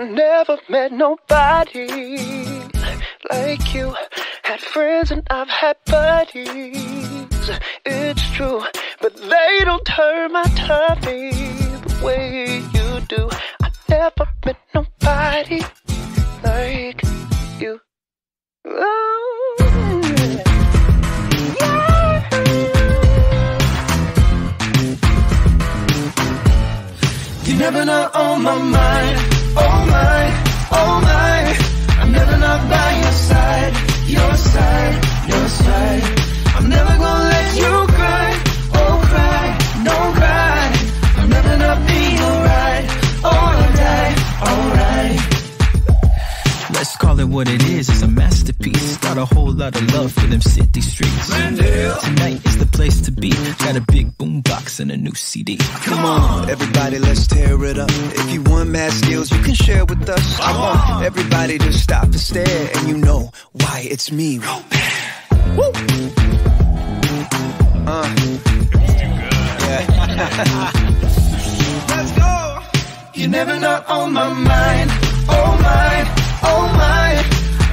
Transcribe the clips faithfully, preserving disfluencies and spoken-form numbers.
I never met nobody like you. Had friends and I've had buddies, it's true, but they don't turn my tummy the way you do. I never met nobody like you. Oh, yeah. You never not on my mind, oh my, oh my. I'm never not by your side, your side, your side. I'm never gonna let you cry, oh cry, no cry. I'm never not be alright, alright, alright. Let's call it what it is, it's a masterpiece. Got a whole lot of love for them city streets. Glendale. Tonight is the place to be. Got a big boom box and a new C D. Come on, everybody, let's tear it up. If you want mad skills, you can share with us. I want everybody to stop and stare, and you know why it's me. Woo! Uh. Yeah. Let's go! You're never not on my mind, oh my. Oh my,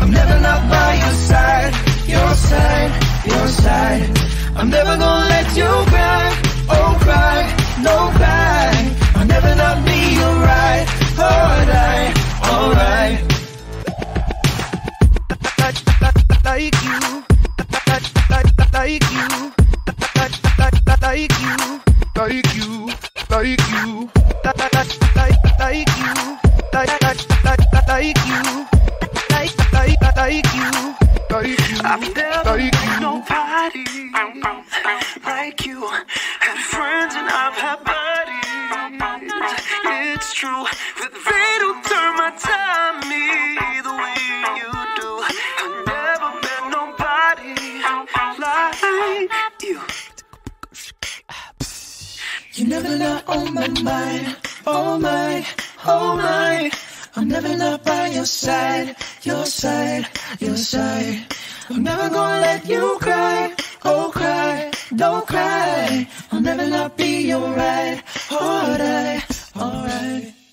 I'm never not by your side, your side, your side. I'm never gonna let you cry, oh cry, no cry. I'll never not be alright, alright, alright. Like you, like you, like you, like you, like you, like you. Like, like, like, like you, like, like, like you, like you, I've never met nobody like you. Had friends and I've had buddies, it's true, but they don't turn my tummy the way you do. I've never met nobody like you. You're never not on my mind, oh my. Oh my, I'm never not by your side, your side, your side. I'm never gonna let you cry, oh cry, don't cry. I'll never not be alright, alright, alright.